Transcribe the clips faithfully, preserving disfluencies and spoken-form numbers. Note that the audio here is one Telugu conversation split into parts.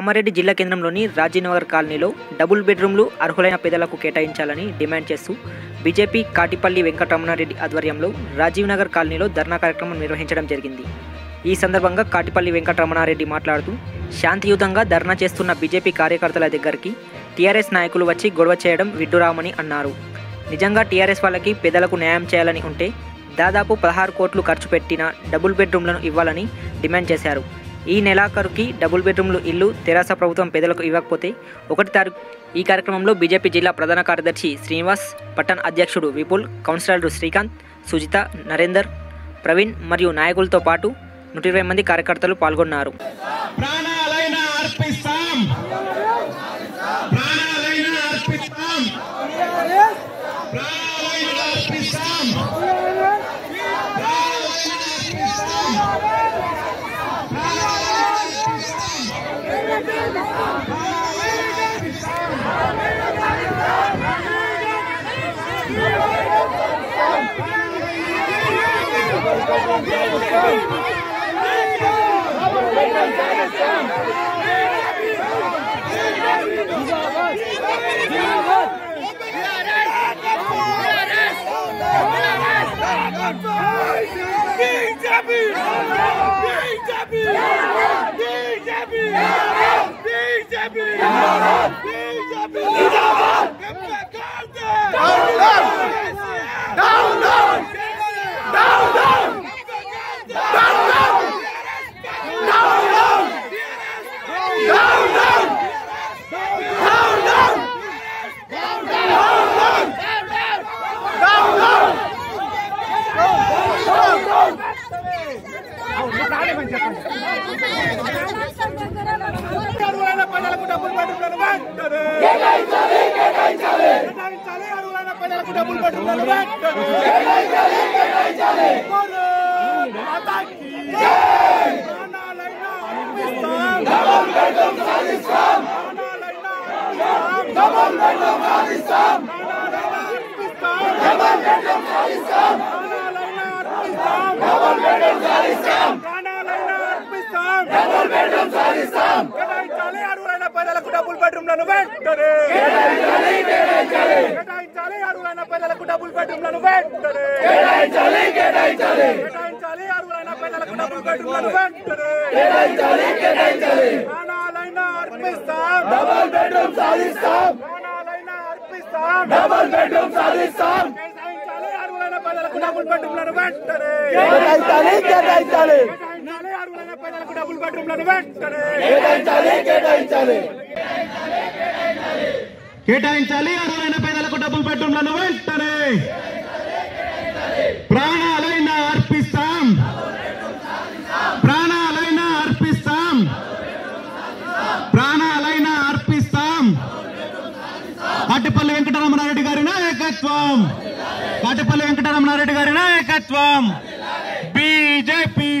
కామారెడ్డి జిల్లా కేంద్రంలోని రాజీనగర్ కాలనీలో డబుల్ బెడ్రూమ్లు అర్హులైన పేదలకు కేటాయించాలని డిమాండ్ చేస్తూ బీజేపీ కాటిపల్లి వెంకటరమణారెడ్డి ఆధ్వర్యంలో రాజీనగర్ కాలనీలో ధర్నా కార్యక్రమం నిర్వహించడం జరిగింది। ఈ సందర్భంగా కాటిపల్లి వెంకటరమణారెడ్డి మాట్లాడుతూ శాంతియుతంగా ధర్నా చేస్తున్న బీజేపీ కార్యకర్తల దగ్గరికి టీఆర్ఎస్ నాయకులు వచ్చి గొడవ చేయడం విడ్డూరామని అన్నారు। నిజంగా టీఆర్ఎస్ వాళ్ళకి పేదలకు న్యాయం చేయాలని ఉంటే దాదాపు పదహారు కోట్లు ఖర్చు పెట్టిన డబుల్ బెడ్రూమ్లను ఇవ్వాలని డిమాండ్ చేశారు। ఈ నెలాఖరుకి డబుల్ బెడ్రూమ్లు ఇల్లు తెరాస ప్రభుత్వం పేదలకు ఇవ్వకపోతే ఒకటి తారీఖు ఈ కార్యక్రమంలో బీజేపీ జిల్లా ప్రధాన కార్యదర్శి శ్రీనివాస్, పట్టణ అధ్యక్షుడు విపుల్, కౌన్సిలర్లు శ్రీకాంత్, సుజిత, నరేందర్, ప్రవీణ్ మరియు నాయకులతో పాటు నూట ఇరవై మంది కార్యకర్తలు పాల్గొన్నారు। కేటాయించాలి అర్హులైన పేదలకు డబుల్ బెడ్రూమ్లను వెంటనే ప్రాణాలైనా అర్పిస్తాం ప్రాణాలైనా అర్పిస్తాం ప్రాణాలైనా అర్పిస్తాం కాటిపల్లి వెంకటరమణారెడ్డి గారి నాయకత్వం కాటిపల్లి వెంకటరమణారెడ్డి గారి నాయకత్వం బీజేపీ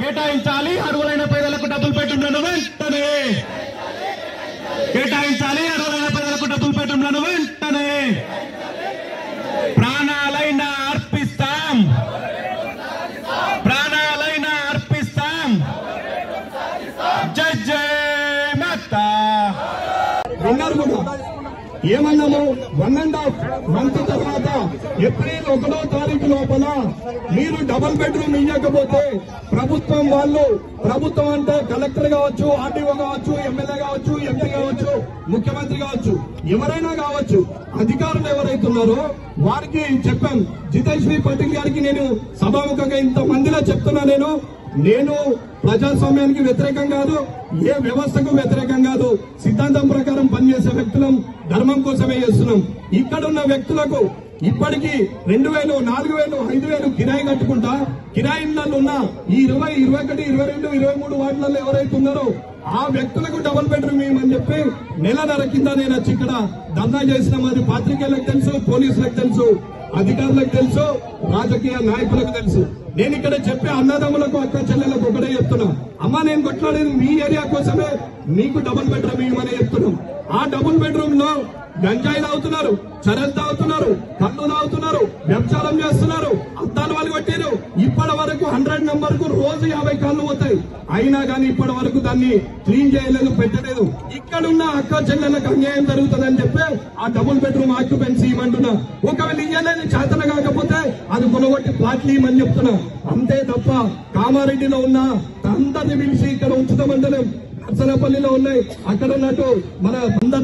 కేటాయించాలి అర్హులైన పేదలకు డబుల్ బెడ్రూమ్లను వెంటనే కేటాయించాలి అర్హులైన పేదలకు డబుల్ బెడ్రూమ్లను వెంటనే ప్రాణాలైనా అర్పిస్తాం ప్రాణాలైనా అర్పిస్తాం జై జై మాతా విన్నారు కూడా ఏమన్నాము వన్ అండ్ హాఫ్ మంత్ తర్వాత ఏప్రిల్ ఒకటో తారీఖు లోపల మీరు డబుల్ బెడ్రూమ్ ఇవ్వకపోతే ప్రభుత్వం వాళ్ళు ప్రభుత్వం అంటే కలెక్టర్ కావచ్చు, ఆర్టీఓ కావచ్చు, ఎమ్మెల్యే కావచ్చు, ఎంపీ కావచ్చు, ముఖ్యమంత్రి కావచ్చు, ఎవరైనా కావచ్చు, అధికారులు ఎవరైతున్నారో వారికి చెప్పాను। జితేష్ వి పటేల్ గారికి నేను సభాముఖంగా ఇంత మందిలో చెప్తున్నా, నేను నేను ప్రజాస్వామ్యానికి వ్యతిరేకం కాదు, ఏ వ్యవస్థకు వ్యతిరేకం కాదు, సిద్ధాంతం ప్రకారం పనిచేసే వ్యక్తులం, ధర్మం కోసమే చేస్తున్నాం। ఇక్కడున్న వ్యక్తులకు ఇప్పటికీ రెండు వేలు నాలుగు వేలు ఐదు వేలు కిరాయి కట్టుకుంటా కిరాయి ఉన్న ఈ ఇరవై ఇరవై ఒకటి ఇరవై రెండు ఇరవై మూడు వార్డులలో ఎవరైతే ఉన్నారో ఆ వ్యక్తులకు డబుల్ బెడ్రూమ్ ఇవ్వమని చెప్పి నెలన్నర కింద నేను వచ్చి ఇక్కడ ధర్నా చేసిన మరి పాత్రికేయులకు తెలుసు, పోలీసులకు తెలుసు, అధికారులకు తెలుసు, రాజకీయ నాయకులకు తెలుసు। నేను ఇక్కడ చెప్పే అన్నదమ్ములకు అక్క చెల్లెలకు ఒకటే చెప్తున్నా, అమ్మ నేను కొట్లాడేది మీ ఏరియా కోసమే, మీకు డబుల్ బెడ్రూమ్ ఇవ్వమని చెప్తున్నాం। ఆ డబుల్ బెడ్రూమ్ లో గంజాయి తాగుతున్నారు, చరస్ తాగుతున్నారు, కళ్ళు తాగుతున్నారు, వ్యభిచారం చేస్తున్నారు, అద్దాలు వాళ్ళు కొట్టారు, ఇప్పటి को हंड्रेड नंबर को रोज याबे कालू अना इप्ड वरकू दाने क्लीन चेयलेदु इकड़ना अक् चल के अन्यायम जरूरत आ डबल बेड्रूम आक्युपेन्सीमेंट चातन का अभी कोनगोट्टी प्लाटी अंत तप कामारेड्डी अंदर पीलि इक उचितमंडलम नर्सरापल्ली अटू मन अंदर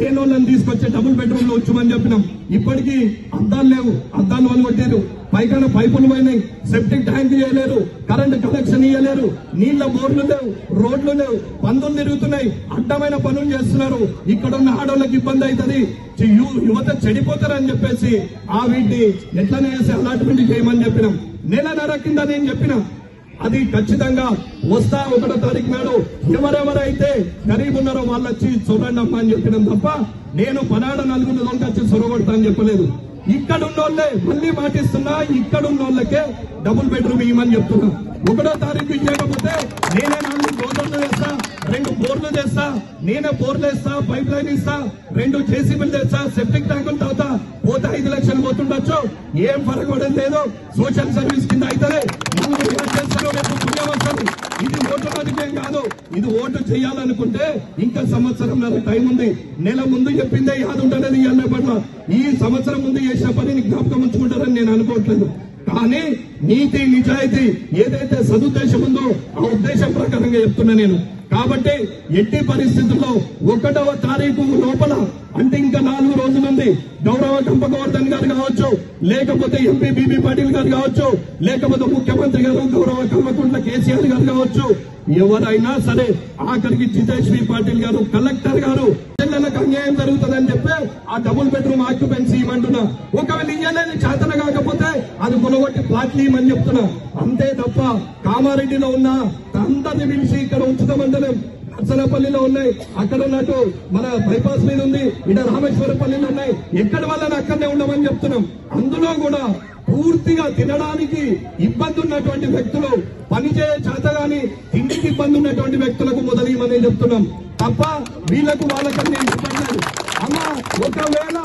लेने डबुल बेड्रूम उचमन इपड़की अद्दा अद्दा वनगोटे पैकान पैपुल सेप्टिक टैंक करंट कनेक्शन इय्यलेरु नीళ్ళ बोर्लु लेवु रोड्लु लेवु पंदुलु तिरुगुतुन्नायि अड्डमैन पनुलु चेस्तुन्नारु इक्कड उन्न आडोळ्ळकु इब्बंदि अयितदि युवत चेडिपोतारनि चेप्पेसि आ वीटिनि एट्लने चेसि अलाट्मेंट चेयमनि चेप्पिनां नेलनर किंद नेनु चेप्पिना అది ఖచ్చితంగా వస్తా ఒకటో తారీఖు నాడు ఎవరెవరైతే గరీబ్ ఉన్నారో వాళ్ళు వచ్చి చూడండమ్మ అని చెప్పడం తప్ప నేను పనాడ నలుగురు దొంగ వచ్చి సొరగొడతా అని చెప్పలేదు. ఇక్కడ ఉన్నోళ్ళే మళ్ళీ మాటిస్తున్నా ఇక్కడ ఉన్నోళ్ళకే డబుల్ బెడ్రూమ్ ఇవ్వమని చెప్తున్నా. ఒకటో తారీఖు ఇవ్వకపోతే నేనే నాలుగు గోడలు చేస్తా, రెండు బోర్లు చేస్తా, నేనే బోర్లు చేస్తా, పైప్ లైన్ ఇస్తా, రెండు జేసీబీలు చేస్తా, సెప్టిక్ ట్యాంకులు తవ్వుతా, పోతే ఐదు లక్షలు పోతుండొచ్చు. ఏం ఫరగడం లేదు, సోషల్ సర్వీస్ కింద అయితేనే ఇది ఓటు రాజకీయం కాదు. ఇది ఓటు చేయాలనుకుంటే ఇంకా సంవత్సరం నాకు టైం ఉంది. నెల ముందు చెప్పిందే యాదు ఉంటలేదు ఇయన్న పట్ల ఈ సంవత్సరం ముందు చేసిన పనిని జ్ఞాపకం ఉంచుకుంటారని నేను అనుకోవట్లేదు. కానీ నీతి నిజాయితీ ఏదైతే సదుద్దేశం ఉందో ఆ ఉద్దేశం ప్రకారంగా చెప్తున్నా నేను. కాబట్టి ఎట్టి పరిస్థితుల్లో ఒకటవ తారీఖు లోపల అంటే ఇంకా నాలుగు రోజులుంది గౌరవ కంపకవర్ధన్ గారు కావచ్చు, లేకపోతే ఎంపీ బీబీ పాటిల్ గారు కావచ్చు, లేకపోతే ముఖ్యమంత్రి గారు గౌరవ కల్వకుంట్ల కేసీఆర్ గారు కావచ్చు, ఎవరైనా సరే ఆఖరికి జితేష్ వి పాటిల్ గారు కలెక్టర్ గారు జిల్లాలకు అన్యాయం జరుగుతుందని చెప్పి ఆ డబుల్ బెడ్రూమ్ ఆక్యుపెన్సీ ఇవ్వమంటున్నా. ఒకవేళ ఇయ్యాలని చేతన కాకపోతే అది కొనగొట్టి ప్లాట్లు ఇవ్వమని చెప్తున్నా. అంతే తప్ప కామారెడ్డిలో ఉన్న అందరిని పిలిచి ఇక్కడ ఉచితమండలం నర్సరాపల్లి ఉన్నాయి, అక్కడ ఉన్నట్టు మన బైపాస్ మీద ఉంది, ఇక్కడ రామేశ్వరపల్లిలో ఉన్నాయి, ఎక్కడ వాళ్ళని అక్కడనే ఉండమని చెప్తున్నాం. అందులో కూడా పూర్తిగా తినడానికి ఇబ్బంది ఉన్నటువంటి వ్యక్తులు, పనిచేయ చేతగాని తిండికి ఇబ్బంది ఉన్నటువంటి వ్యక్తులకు మొదలయ్యమని చెప్తున్నాం తప్ప వీళ్ళకు వాళ్ళకన్నా ఇబ్బంది లేదు. అలా ఒకవేళ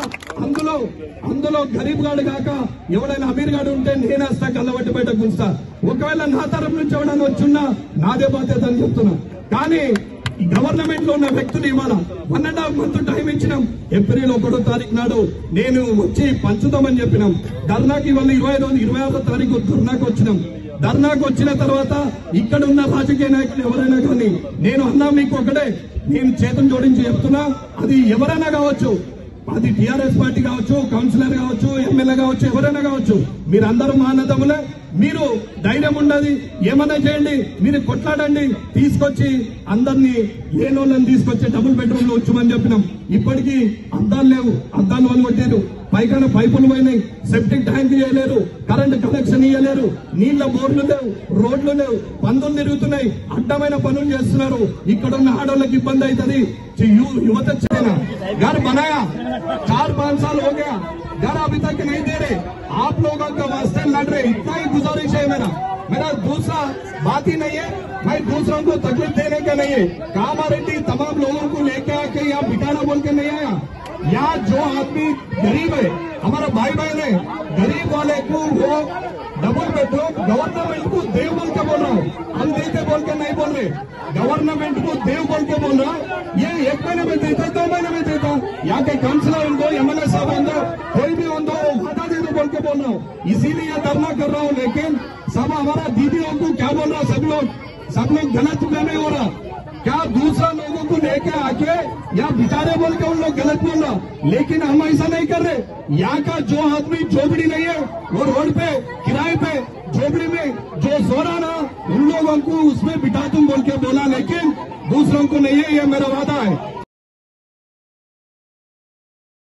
అందులో అందులో గరీబ్ గాడు కాక ఎవడైనా అమీర్ గాడు ఉంటే నేనేస్తా కళ్ళబట్టి బయట గుంస్తా. ఒకవేళ నా తరపు నుంచి ఎవడైనా వచ్చున్నా నాదే బాధ్యత అని చెప్తున్నా. కానీ గవర్నమెంట్ లో ఉన్న వ్యక్తులు ఇవాళ one and half month time ఇచ్చినాం. ఏప్రిల్ ఒకటో తారీఖు నాడు నేను వచ్చి పంచుతామని చెప్పినాం. ధర్నాకి ఇవాళ ఇరవై రోజు ఇరవై ఆరో తారీఖు ధర్నాకు వచ్చినాం. ధర్నాకు వచ్చిన తర్వాత ఇక్కడ ఉన్న రాజకీయ నాయకులు ఎవరైనా కానీ నేను అన్నా మీకు ఒకటే, నేను చేతులు జోడించి చెప్తున్నా, అది ఎవరైనా కావచ్చు, అది టీఆర్ఎస్ పార్టీ కావచ్చు, కౌన్సిలర్ కావచ్చు, ఎమ్మెల్యే కావచ్చు, ఎవరైనా కావచ్చు, మీరందరూ మానదములే. మీరు ధైర్యం ఉండదు, ఏమైనా చేయండి, మీరు కొట్లాడండి, తీసుకొచ్చి అందరినీ లేనోళ్ళని తీసుకొచ్చి డబుల్ బెడ్రూమ్ లో వచ్చమని చెప్పినాం. ఇప్పటికీ అద్దాలు లేవు, అద్దాలు వనగొట్టారు, పైకాన పైపులు పోయినాయి, సెప్టిక్ ట్యాంక్ చేయలేరు, కరెంట్ కనెక్షన్ ఇయ్యలేరు, నీళ్ల బోర్లు లేవు, రోడ్లు లేవు, పందులు తిరుగుతున్నాయి, అడ్డమైన పనులు చేస్తున్నారు. ఇక్కడ ఉన్న ఆడోళ్ళకి ఇబ్బంది అవుతుంది. యువత घर बनाया, चार पाँच साल हो गया, घर अभी तक नहीं दे रहे, आप लोगों का वास्ते लड़ रहे, इतना ही गुजारिश है मेरा मेरा दूसरा बात ही नहीं है, मैं दूसरों को तकलीफ देने का नहीं है. कामारेड्डी तमाम लोगों को लेकर आके यहाँ बिठाना बोल के नहीं आया. यहाँ जो आदमी गरीब है, हमारा भाई बहन है, गरीब वाले को वो डबल बेडरूम गवर्नमेंट को देव बोल के बोल रहा हूँ, हम देते बोल के नहीं बोल रहे, गवर्नमेंट को देव बोल के बोल रहा हूँ. ये एक महीने में देता, दो महीने में देता, यहाँ के काउंसिलर उनको, एमएलए साहब उनको, कोई भी उनको वादा दे दो बोल के बोल रहा हूँ. इसीलिए यह धरना कर रहा हूँ. लेकिन सब हमारा दीदियों को क्या बोल रहा है, सब लोग सब लोग गलत नहीं हो रहा क्या? दूसरा लोगों को लेके आके या बिचारे बोल के उन लोग गलत बोल रहा, लेकिन हम ऐसा नहीं कर रहे. यहाँ का जो आदमी झोपड़ी नहीं है वो रोड पे किराए पे झोपड़ी में जो सो रहा ना, उन लोगों को उसमें बिठा तुम बोल के बोला, लेकिन दूसरों को नहीं है. ये मेरा वादा